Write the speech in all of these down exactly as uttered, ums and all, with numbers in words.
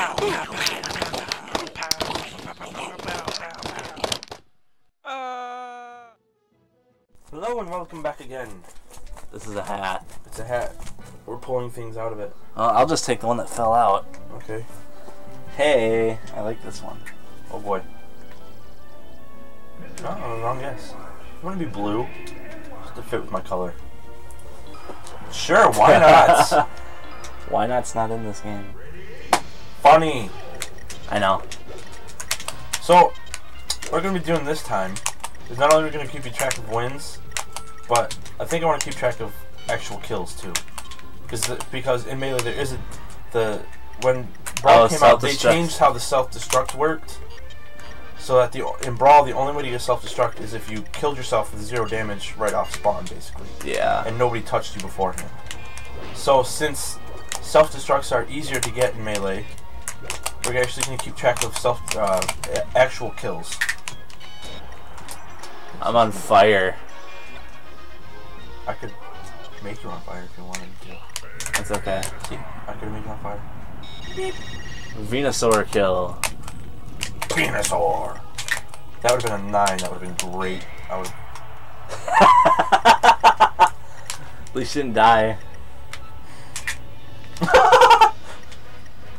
Uh... Hello and welcome back again. This is a hat. It's a hat. We're pulling things out of it. Uh, I'll just take the one that fell out. Okay. Hey, I like this one. Oh boy. Oh, wrong guess. I want to be blue. Just to fit with my color. Sure, why not? Why not's not in this game? Funny. I know. So, what we're going to be doing this time is not only are we going to keep you track of wins, but I think I want to keep track of actual kills too. Because because in Melee there isn't the when Brawl oh, came out they changed how the self-destruct worked. So that the in Brawl the only way to get self-destruct is if you killed yourself with zero damage right off spawn basically. Yeah. And nobody touched you beforehand. So since self-destructs are easier to get in Melee, we're actually going to keep track of self uh, actual kills. I'm on fire. I could make you on fire if you wanted to. That's okay. See, I could make you on fire. Beep. Venusaur kill. Venusaur. That would have been a nine. That would have been great. I would. At least you didn't die.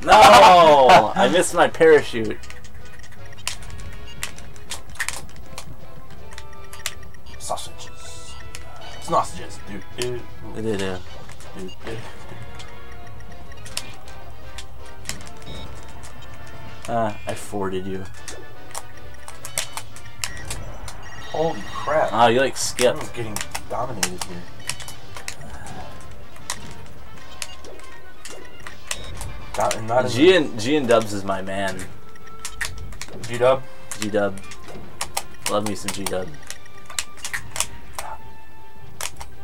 No! I missed my parachute. Sausages. Sausages, dude. Dude, dude, dude. Dude, dude. Uh, I forwarded you. Holy crap. Oh, you like skipped. I'm getting dominated here. Not, not G and G and Dubs is my man. G Dub, G Dub, love me some G Dub.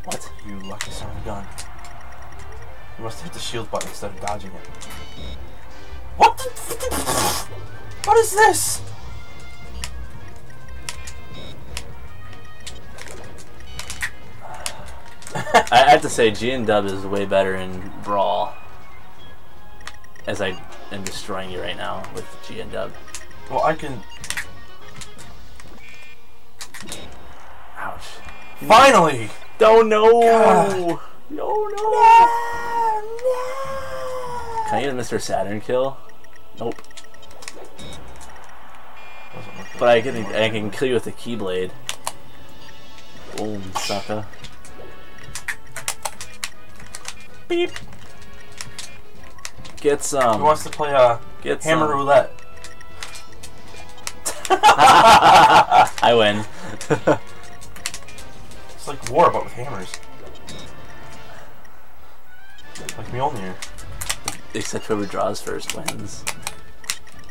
What? You lucky son of a gun! You must hit the shield button instead of dodging it. What? What is this? I have to say, G and Dub is way better in Brawl. As I am destroying you right now with G and Dub. Well, I can. Ouch! Finally! No, no! God. No, no! No, no! Can I get a Mister Saturn kill? Nope. But I can I can kill you with a Keyblade. Boom, sucker! Beep. Get some. He wants to play uh, get hammer some. Roulette. I win. It's like war, but with hammers. Like Mjolnir. Except whoever draws first wins.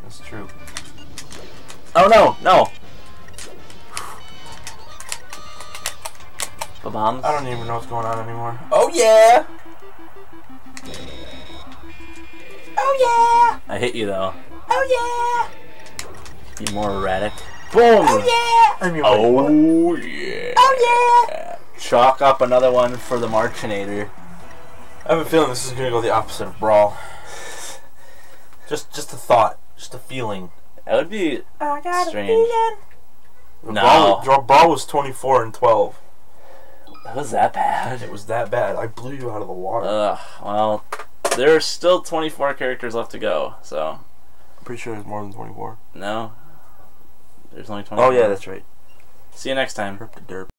That's true. Oh no, no! Ba-bombs. I don't even know what's going on anymore. Oh yeah! Oh yeah! I hit you though. Oh yeah! You more erratic. Boom! Oh yeah! I mean, oh what? Yeah! Oh yeah! Chalk up another one for the Marchinator. I have a feeling this is gonna go the opposite of Brawl. Just, just a thought, just a feeling. That would be I got strange. A feeling. No, Brawl, Brawl was twenty-four and twelve. That was that bad. It was that bad. I blew you out of the water. Ugh. Well. There are still twenty-four characters left to go, so. I'm pretty sure there's more than twenty-four. No. There's only twenty-four. Oh, yeah, that's right. See you next time. Derp to derp.